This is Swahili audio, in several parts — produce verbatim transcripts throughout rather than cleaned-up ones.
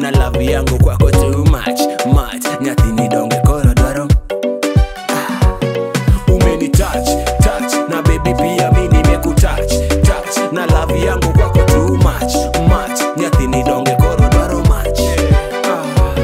na love yangu kwako too much much, nyati ni donge korodoro. Ah, umeni touch touch na baby pia mimi nimekutouch touch na love yangu kwako too much much, nyati ni donge korodoro much. Ah,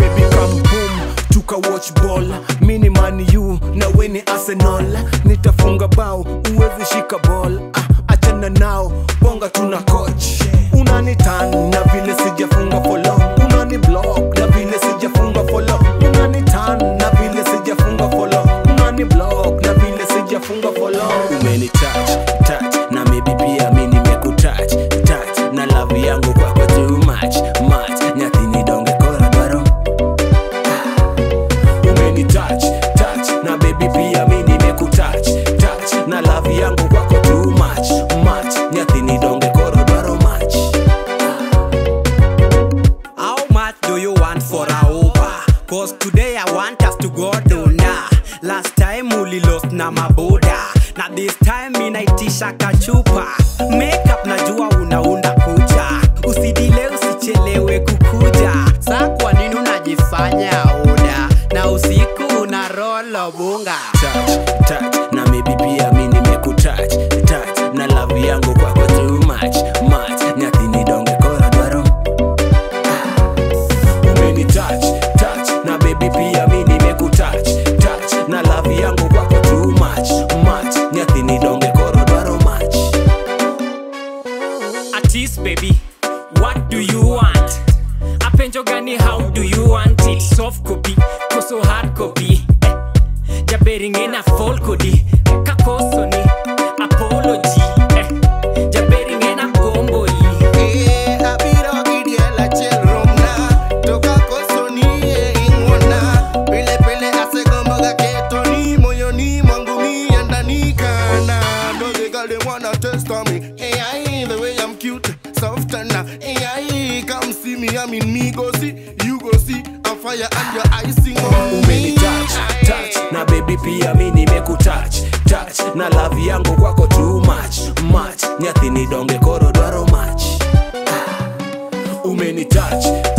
baby come boom tuka watch ball, mini man you na weni Arsenal, nitafunga bao uwezi shika ball. Ah, achana nao bonga tuna coach. Unani tan na vile sijafunga for long, unani block na vile sijafunga for long, unani tan na vile sijafunga for long, unani block na vile sijafunga for long. Umeni touch touch na maybe pia mimi nimekutouch touch na love yangu kwako too much much, nyati ni donge korodoro. Umeni touch touch na baby pia mimi nimekutouch touch na love yangu kwako too much much, nyati ni donge korodoro much. For a over, cause today I want us to go dona. Last time uli lost na maboda, na this time minaitisha kachupa. Makeup najua unaunda kucha, usidile usichelewe kukuja. Sa kwa nini unajifanya oda, na usiku una rolo bunga. Touch, touch, na maybe pia mimi nimekutouch touch, na love yangu kwako too much much, nyati ni donge korodoro. Touch, touch, na baby pia mimi nimekutouch touch, na love yangu kwako too much much, nyati ni donge korodoro much. Artist baby, what do you want? Apenjo gani, how do you want it? Soft copy, koso hard copy, eh. Jaberi ngena fall kodi, kakoso ni apology, eh. Jaberi ngena kombo hii, eh, abiro gidiela chelo. I'm in me go see, you go see, I'm fire and your eyes sing on me. Umeni touch, touch, na baby pia mimi nimekutouch touch, na love yangu kwako too much much, nyati ni donge korodoro much. Umeni touch.